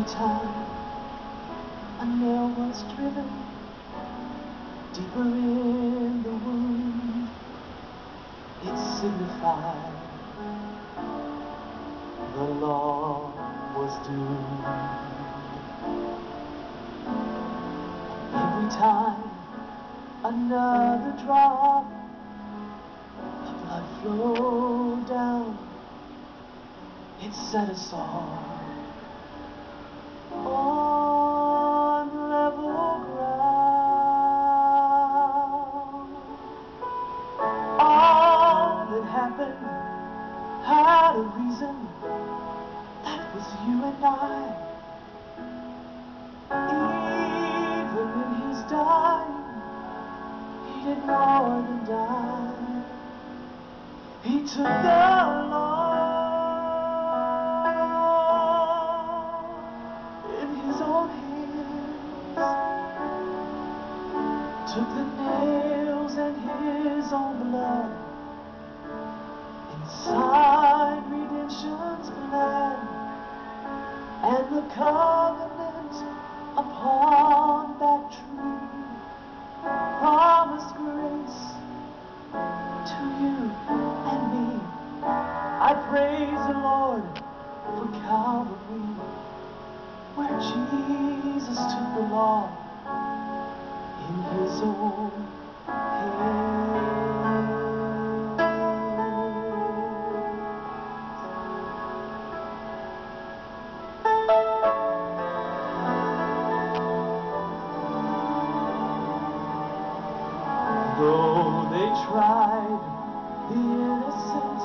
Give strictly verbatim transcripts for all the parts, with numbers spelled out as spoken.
in time, a nail was driven deeper in the wound. It signified the law was doomed. Every time another drop of blood flowed down, it set us all on level ground. All that happened had a reason. That was you and I. Even in his dying, he did more than die. He took the Lord took the nails and his own blood. Inside redemption's plan and the covenant upon that tree promised grace to you and me. I praise the Lord for Calvary, where Jesus took the law in his own hands. Though they tried the innocent,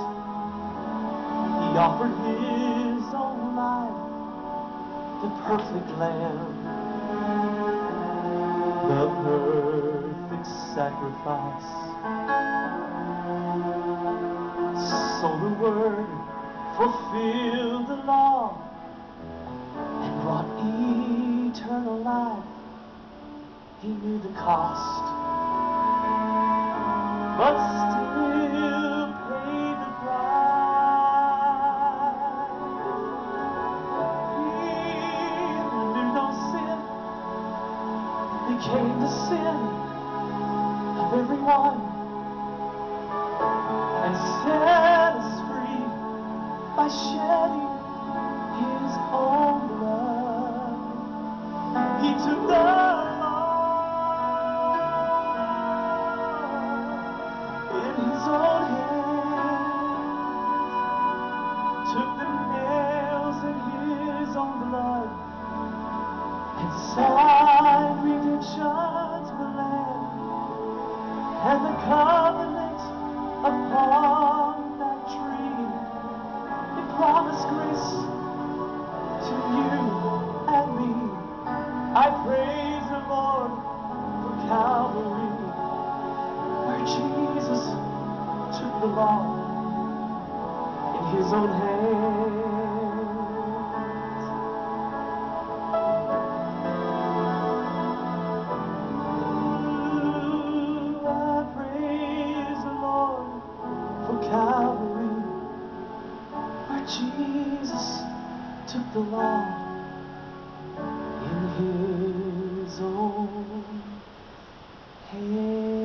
he offered his own life, the perfect lamb, the perfect sacrifice, so the word fulfilled the law and brought eternal life. He knew the cost, but still paid the price. He knew no sin, became the sin of everyone and set us free by shedding his own blood. He took the law in his own hands, took the nails in his own blood, and signed redemption's plan and the covenant upon that tree. It promised grace to you and me. I praise the Lord for Calvary, where Jesus took the law in his own hands. Calvary, where Jesus took the law in his own hands.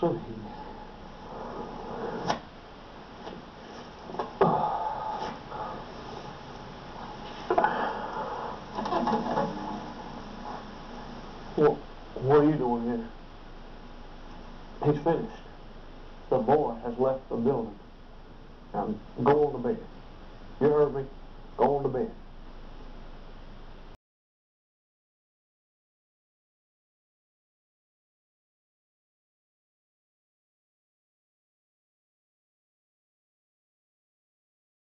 Sorry. What, what are you doing here? He's finished. The boy has left the building. Now go on to bed. You heard me? Go on to bed.